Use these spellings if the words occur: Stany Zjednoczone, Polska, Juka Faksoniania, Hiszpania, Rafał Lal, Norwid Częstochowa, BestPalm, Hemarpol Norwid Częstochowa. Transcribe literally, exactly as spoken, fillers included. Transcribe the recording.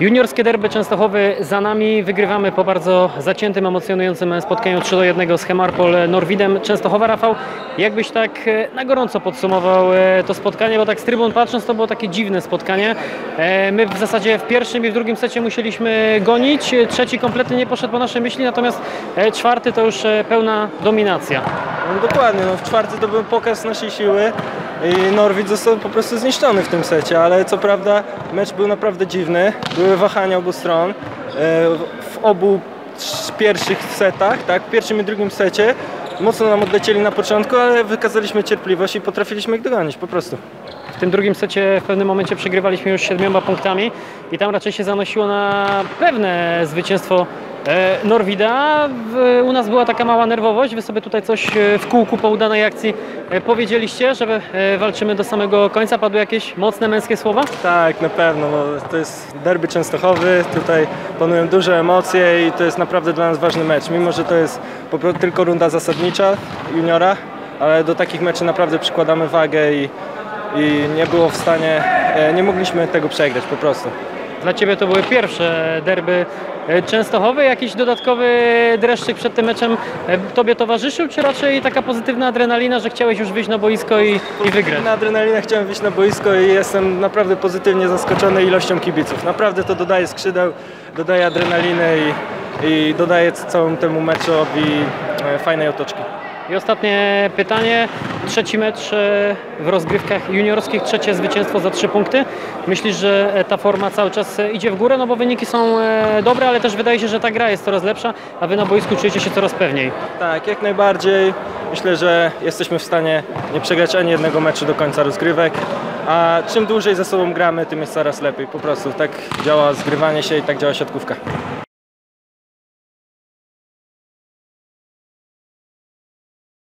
Juniorskie derby Częstochowy za nami. Wygrywamy po bardzo zaciętym, emocjonującym spotkaniu trzy do jednego z Hemarpol Norwidem Częstochowa. Rafał, jakbyś tak na gorąco podsumował to spotkanie, bo tak z trybun patrząc to było takie dziwne spotkanie. My w zasadzie w pierwszym i w drugim secie musieliśmy gonić, trzeci kompletnie nie poszedł po naszej myśli, natomiast czwarty to już pełna dominacja. No dokładnie, no w czwarty to był pokaz naszej siły. I Norwid został po prostu zniszczony w tym secie, ale co prawda mecz był naprawdę dziwny, były wahania obu stron, w obu pierwszych setach, tak, w pierwszym i drugim secie mocno nam odlecieli na początku, ale wykazaliśmy cierpliwość i potrafiliśmy ich dogonić po prostu. W tym drugim secie w pewnym momencie przegrywaliśmy już siedmioma punktami i tam raczej się zanosiło na pewne zwycięstwo Norwida. U nas była taka mała nerwowość, wy sobie tutaj coś w kółku po udanej akcji powiedzieliście, że walczymy do samego końca. Padły jakieś mocne męskie słowa? Tak, na pewno. No, to jest derby Częstochowy, tutaj panują duże emocje i to jest naprawdę dla nas ważny mecz. Mimo że to jest po prostu tylko runda zasadnicza juniora, ale do takich meczy naprawdę przykładamy wagę i I nie było w stanie, nie mogliśmy tego przegrać po prostu. Dla Ciebie to były pierwsze derby Częstochowy. Jakiś dodatkowy dreszczyk przed tym meczem Tobie towarzyszył, czy raczej taka pozytywna adrenalina, że chciałeś już wyjść na boisko i, i wygrać? Na adrenalina chciałem wyjść na boisko i jestem naprawdę pozytywnie zaskoczony ilością kibiców. Naprawdę to dodaje skrzydeł, dodaje adrenaliny i, i dodaje całemu temu meczowi fajnej otoczki. I ostatnie pytanie, trzeci mecz w rozgrywkach juniorskich, trzecie zwycięstwo za trzy punkty. Myślisz, że ta forma cały czas idzie w górę? No bo wyniki są dobre, ale też wydaje się, że ta gra jest coraz lepsza, a wy na boisku czujecie się coraz pewniej. Tak, jak najbardziej. Myślę, że jesteśmy w stanie nie przegrać ani jednego meczu do końca rozgrywek, a czym dłużej ze sobą gramy, tym jest coraz lepiej. Po prostu tak działa zgrywanie się i tak działa siatkówka.